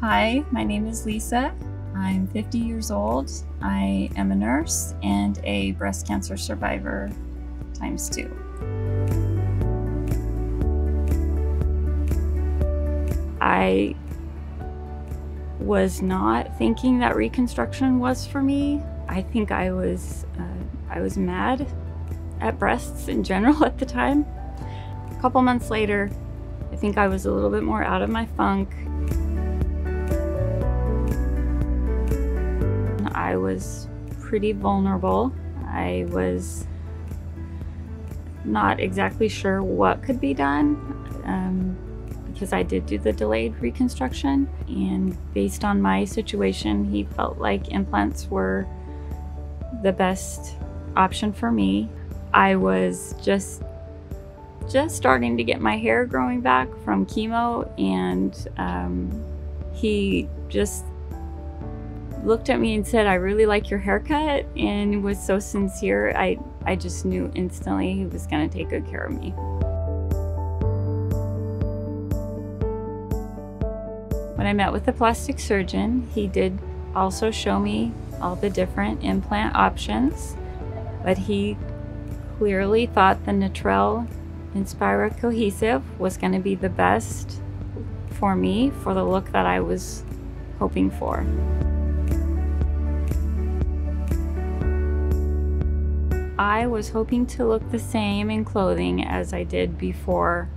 Hi, my name is Lisa. I'm 50 years old. I am a nurse and a breast cancer survivor ×2. I was not thinking that reconstruction was for me. I think I was mad at breasts in general at the time. A couple months later, I think I was a little bit more out of my funk. I was pretty vulnerable. I was not exactly sure what could be done because I did do the delayed reconstruction. And based on my situation, he felt like implants were the best option for me. I was just starting to get my hair growing back from chemo, and he just looked at me and said, "I really like your haircut," and was so sincere. I just knew instantly he was going to take good care of me. When I met with the plastic surgeon, he did also show me all the different implant options, but he clearly thought the Natrelle Inspira Cohesive was going to be the best for me, for the look that I was hoping for. I was hoping to look the same in clothing as I did before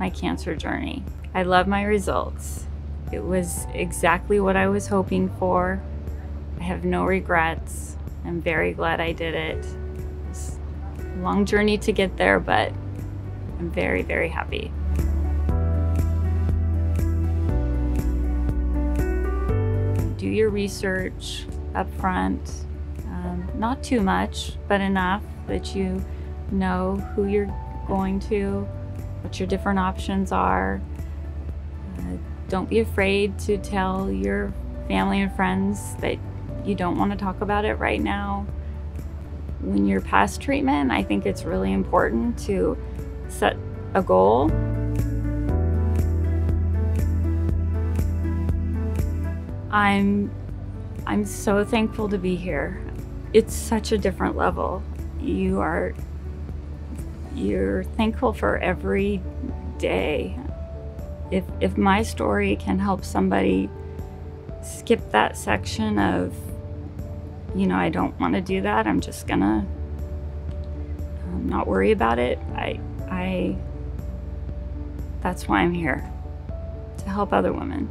my cancer journey. I love my results. It was exactly what I was hoping for. I have no regrets. I'm very glad I did it. It was a long journey to get there, but I'm very, very happy. Do your research up front. Not too much, but enough that you know who you're going to, what your different options are. Don't be afraid to tell your family and friends that you don't want to talk about it right now. When you're past treatment, I think it's really important to set a goal. I'm so thankful to be here. It's such a different level. You're thankful for every day. If my story can help somebody skip that section of, you know, I don't want to do that, I'm just gonna not worry about it. That's why I'm here, to help other women.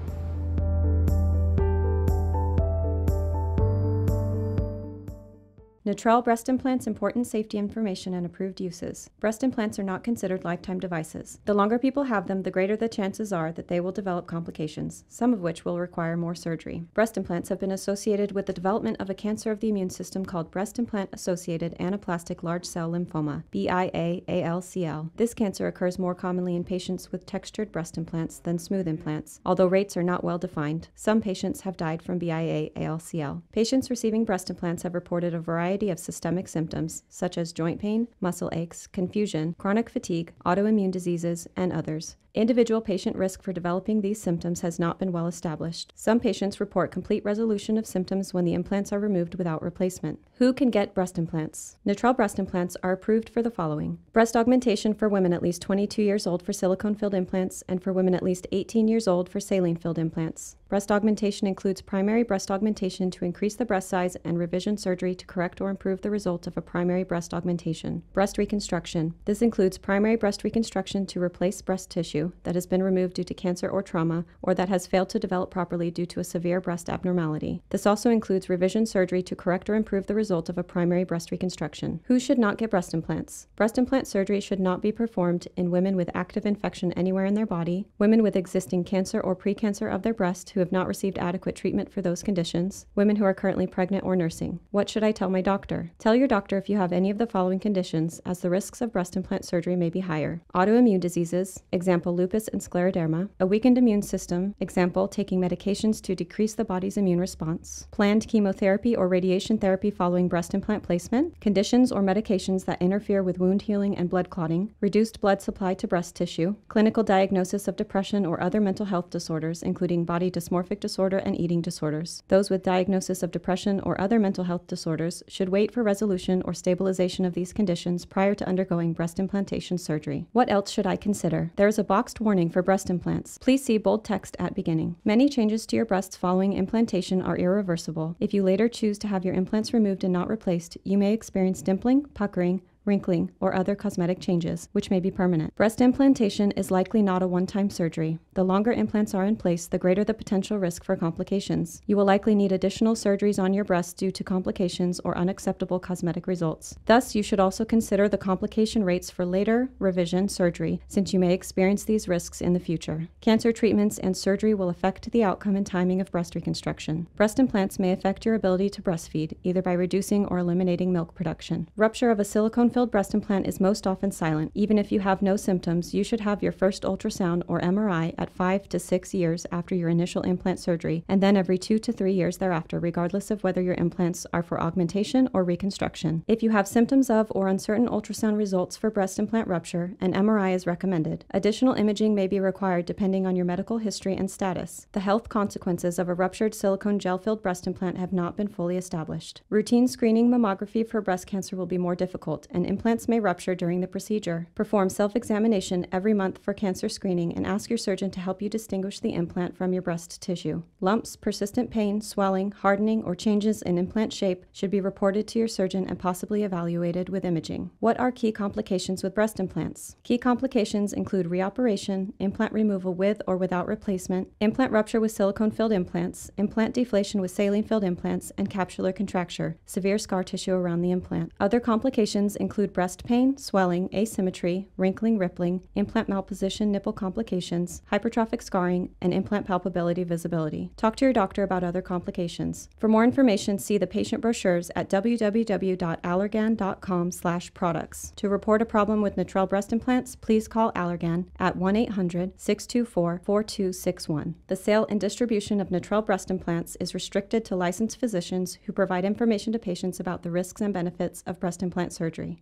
Natrelle breast implants, important safety information and approved uses. Breast implants are not considered lifetime devices. The longer people have them, the greater the chances are that they will develop complications, some of which will require more surgery. Breast implants have been associated with the development of a cancer of the immune system called breast implant-associated anaplastic large cell lymphoma, BIA-ALCL. This cancer occurs more commonly in patients with textured breast implants than smooth implants, although rates are not well defined. Some patients have died from BIA-ALCL. Patients receiving breast implants have reported a variety of systemic symptoms, such as joint pain, muscle aches, confusion, chronic fatigue, autoimmune diseases, and others. Individual patient risk for developing these symptoms has not been well established. Some patients report complete resolution of symptoms when the implants are removed without replacement. Who can get breast implants? Natrelle breast implants are approved for the following: breast augmentation for women at least 22 years old for silicone-filled implants, and for women at least 18 years old for saline-filled implants. Breast augmentation includes primary breast augmentation to increase the breast size and revision surgery to correct or improve the result of a primary breast augmentation. Breast reconstruction. This includes primary breast reconstruction to replace breast tissue that has been removed due to cancer or trauma, or that has failed to develop properly due to a severe breast abnormality. This also includes revision surgery to correct or improve the result of a primary breast reconstruction. Who should not get breast implants? Breast implant surgery should not be performed in women with active infection anywhere in their body, women with existing cancer or precancer of their breast who have not received adequate treatment for those conditions, women who are currently pregnant or nursing. What should I tell my doctor? Tell your doctor if you have any of the following conditions, as the risks of breast implant surgery may be higher. Autoimmune diseases, example lupus and scleroderma, a weakened immune system, example, taking medications to decrease the body's immune response, planned chemotherapy or radiation therapy following breast implant placement, conditions or medications that interfere with wound healing and blood clotting, reduced blood supply to breast tissue, clinical diagnosis of depression or other mental health disorders, including body dysmorphic disorder and eating disorders. Those with diagnosis of depression or other mental health disorders should wait for resolution or stabilization of these conditions prior to undergoing breast implantation surgery. What else should I consider? There is a boxed warning for breast implants. Please see bold text at beginning. Many changes to your breasts following implantation are irreversible. If you later choose to have your implants removed and not replaced, you may experience dimpling, puckering, wrinkling, or other cosmetic changes, which may be permanent. Breast implantation is likely not a one-time surgery. The longer implants are in place, the greater the potential risk for complications. You will likely need additional surgeries on your breasts due to complications or unacceptable cosmetic results. Thus, you should also consider the complication rates for later revision surgery, since you may experience these risks in the future. Cancer treatments and surgery will affect the outcome and timing of breast reconstruction. Breast implants may affect your ability to breastfeed, either by reducing or eliminating milk production. Rupture of a silicone-filled breast implant is most often silent. Even if you have no symptoms, you should have your first ultrasound or MRI at 5 to 6 years after your initial implant surgery, and then every 2 to 3 years thereafter, regardless of whether your implants are for augmentation or reconstruction. If you have symptoms of or uncertain ultrasound results for breast implant rupture, an MRI is recommended. Additional imaging may be required depending on your medical history and status. The health consequences of a ruptured silicone gel-filled breast implant have not been fully established. Routine screening mammography for breast cancer will be more difficult, and implants may rupture during the procedure. Perform self-examination every month for cancer screening and ask your surgeon to help you distinguish the implant from your breast tissue. Lumps, persistent pain, swelling, hardening, or changes in implant shape should be reported to your surgeon and possibly evaluated with imaging. What are key complications with breast implants? Key complications include reoperation, implant removal with or without replacement, implant rupture with silicone-filled implants, implant deflation with saline-filled implants, and capsular contracture, severe scar tissue around the implant. Other complications include breast pain, swelling, asymmetry, wrinkling, rippling, implant malposition, nipple complications, hypertrophic scarring, and implant palpability visibility. Talk to your doctor about other complications. For more information, see the patient brochures at www.allergan.com/products. To report a problem with Natrelle breast implants, please call Allergan at 1-800-624-4261. The sale and distribution of Natrelle breast implants is restricted to licensed physicians who provide information to patients about the risks and benefits of breast implant surgery.